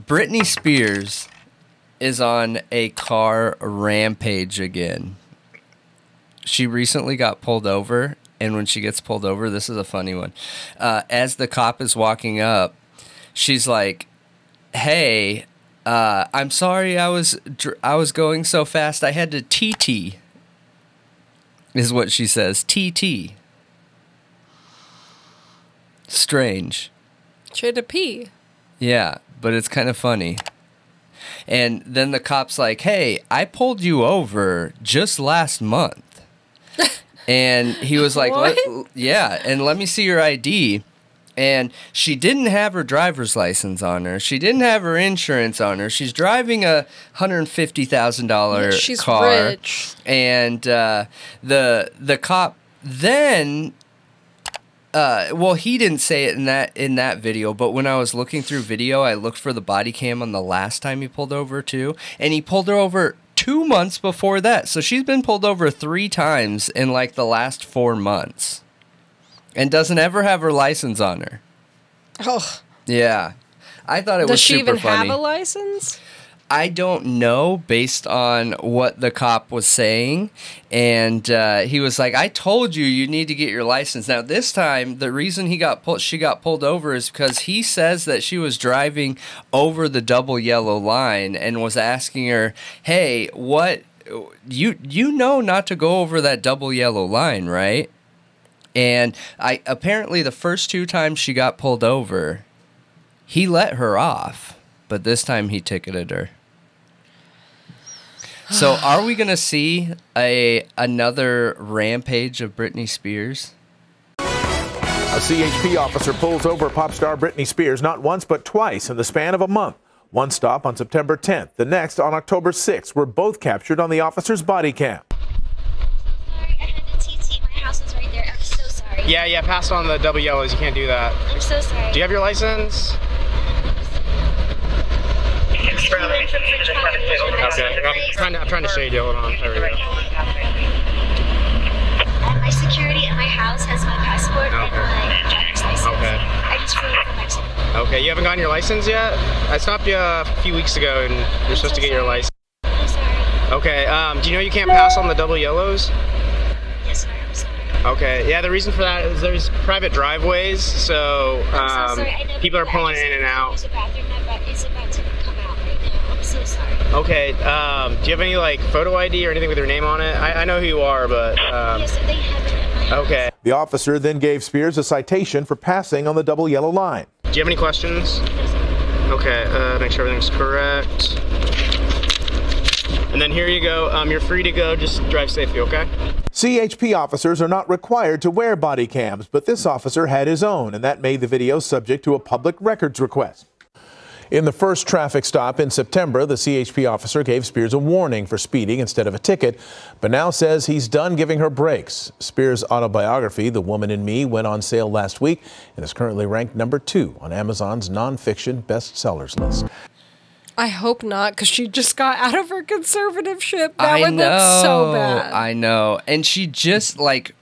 Britney Spears is on a car rampage again. She recently got pulled over, and when she gets pulled over, this is a funny one. As the cop is walking up, she's like, "Hey, I'm sorry, I was going so fast. I had to TT," is what she says. TT. Strange. She had to pee. Yeah, but it's kind of funny. And then the cop's like, "Hey, I pulled you over just last month." And he was like, yeah, and let me see your ID. And she didn't have her driver's license on her. She didn't have her insurance on her. She's driving a $150,000 car. Rich. And the cop then... well, he didn't say it in that video, but when I was looking through video, I looked for the body cam on the last time he pulled over too, and he pulled her over 2 months before that. So she's been pulled over 3 times in like the last 4 months, and doesn't ever have her license on her. Oh, yeah, I thought it was super funny. Does she even have a license? I don't know, based on what the cop was saying. And he was like, "I told you, you need to get your license." Now, this time, the reason she got pulled over is because he says that she was driving over the double yellow line and was asking her, "Hey, what, you know not to go over that double yellow line, right?" And apparently the first 2 times she got pulled over, he let her off. But this time he ticketed her. So are we going to see another rampage of Britney Spears? A CHP officer pulls over pop star Britney Spears not once but twice in the span of a month. One stop on September 10th, the next on October 6th, were both captured on the officer's body cam. Sorry, I had to TT. My house is right there. I'm so sorry. Yeah, pass on the double yellows. You can't do that. I'm so sorry. Do you have your license? Okay, I'm trying to shade you. Hold on. There we go. At my security at my house has my passport and my driver's license. Okay. I just flew from Mexico. Okay, you haven't gotten your license yet? I stopped you a few weeks ago, and you're supposed to get your license. I'm sorry. Okay. Do you know you can't pass on the double yellows? Yes, sir. I'm sorry. Okay. Yeah, the reason for that is there's private driveways, so people are pulling in and out. There's a bathroom that is about to come out right now. I'm so sorry. Okay, do you have any, like, photo ID or anything with your name on it? I know who you are, but... Yes, they have it. Okay. The officer then gave Spears a citation for passing on the double yellow line. Do you have any questions? Okay, make sure everything's correct. And then here you go. You're free to go. Just drive safely, okay? CHP officers are not required to wear body cams, but this officer had his own, and that made the video subject to a public records request. In the first traffic stop in September, the CHP officer gave Spears a warning for speeding instead of a ticket, but now says he's done giving her breaks. Spears' autobiography, The Woman in Me, went on sale last week and is currently ranked #2 on Amazon's nonfiction bestsellers list. I hope not, because she just got out of her conservative ship. That would look so bad. I know. And she just, like...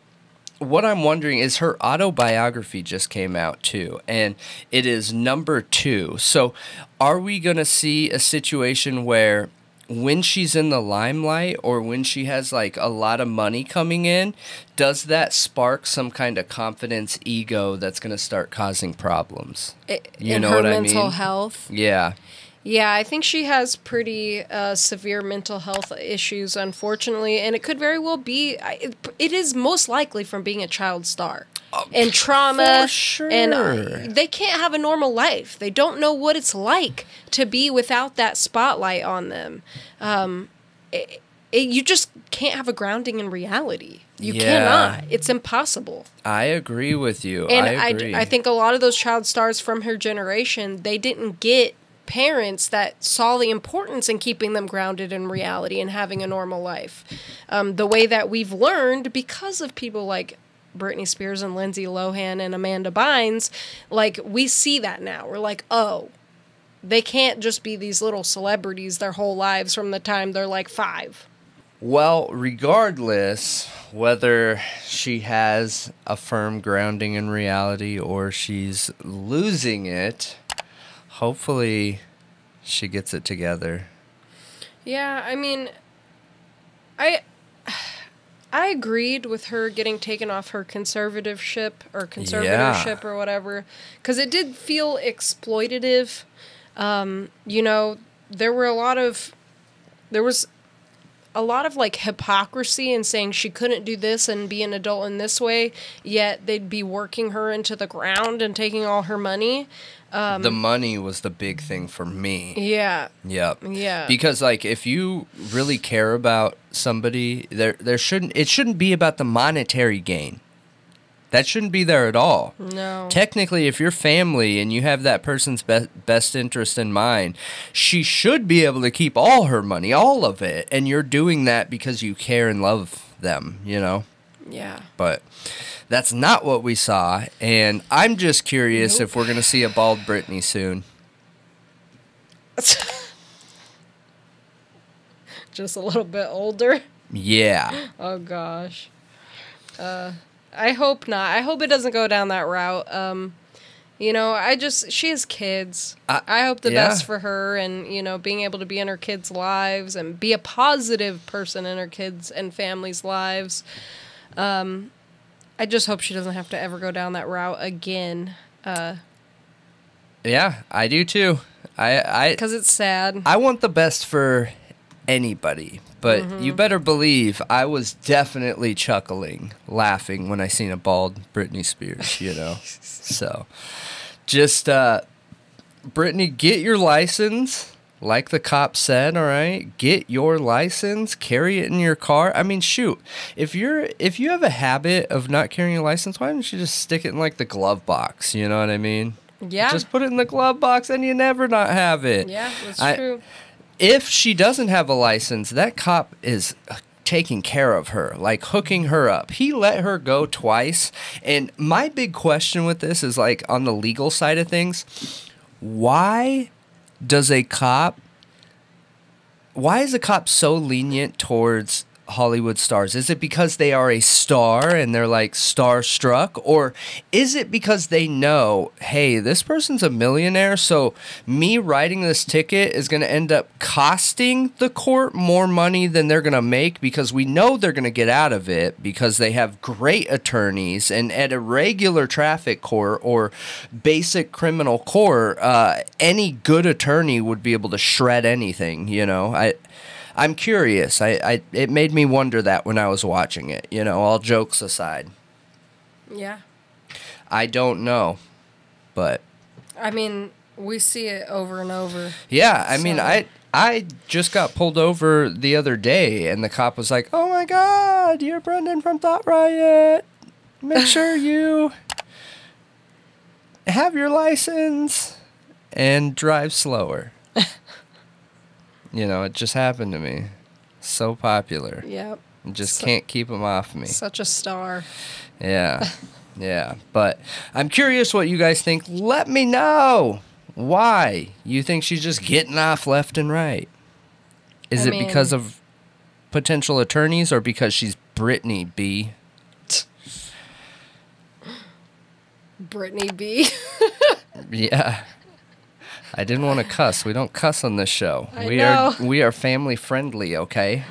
What I'm wondering is her autobiography just came out too, and it is #2. So are we going to see a situation where when she's in the limelight or when she has like a lot of money coming in, does that spark some kind of confidence ego that's going to start causing problems? You know what I mean? Mental health. Yeah. Yeah, I think she has pretty severe mental health issues, unfortunately, and it could very well be, it is most likely from being a child star and trauma. For sure. And they can't have a normal life. They don't know what it's like to be without that spotlight on them. You just can't have a grounding in reality. You cannot. It's impossible. I agree with you. And I think a lot of those child stars from her generation, they didn't get parents that saw the importance in keeping them grounded in reality and having a normal life, the way that we've learned because of people like Britney Spears and Lindsay Lohan and Amanda Bynes. Like, we see that now. We're like, oh, they can't just be these little celebrities their whole lives from the time they're like 5. Well, regardless whether she has a firm grounding in reality or she's losing it, hopefully she gets it together. Yeah, I mean, I agreed with her getting taken off her conservatorship or whatever, because it did feel exploitative. You know, there was a lot of like hypocrisy in saying she couldn't do this and be an adult in this way, yet they'd be working her into the ground and taking all her money. The money was the big thing for me. Yeah. Yep. Yeah. Because like, if you really care about somebody, it shouldn't be about the monetary gain. That shouldn't be there at all. No. Technically, if you're family and you have that person's best interest in mind, she should be able to keep all her money, all of it. And you're doing that because you care and love them, you know? Yeah. But that's not what we saw. And I'm just curious if we're going to see a bald Britney soon. Just a little bit older? Yeah. Oh, gosh. I hope not. I hope it doesn't go down that route. You know, she has kids. I hope the best for her, and, you know, being able to be in her kids' lives and be a positive person in her kids' and family's lives. I just hope she doesn't have to ever go down that route again. Yeah, I do too. Because it's sad. I want the best for anybody. But you better believe I was definitely chuckling, laughing when I seen a bald Britney Spears, you know. So just, Britney, get your license, like the cop said, all right? Get your license, carry it in your car. I mean, shoot, if you have a habit of not carrying a license, why don't you just stick it in, like, the glove box, you know what I mean? Yeah. Just put it in the glove box and you never not have it. Yeah, that's true. If she doesn't have a license, that cop is taking care of her, like hooking her up. He let her go twice. And my big question with this is, like, on the legal side of things, why is a cop so lenient towards Hollywood stars? Is it because they are a star and they're, like, starstruck? Or is it because they know, hey, this person's a millionaire, so me writing this ticket is going to end up costing the court more money than they're going to make, because we know they're going to get out of it because they have great attorneys, and at a regular traffic court or basic criminal court, any good attorney would be able to shred anything, you know? I'm curious. It made me wonder that when I was watching it, you know, all jokes aside. Yeah. I don't know, but... I mean, we see it over and over. Yeah, I mean, I just got pulled over the other day, and the cop was like, oh my God, you're Brendan from Thought Riot. Make sure you have your license and drive slower. You know, it just happened to me. So popular. Yep. Just can't keep them off me. Such a star. Yeah. Yeah. But I'm curious what you guys think. Let me know why you think she's just getting off left and right. Is it because of potential attorneys, or because she's Britney B? Britney B? Yeah. I didn't want to cuss. We don't cuss on this show. We are family friendly, okay?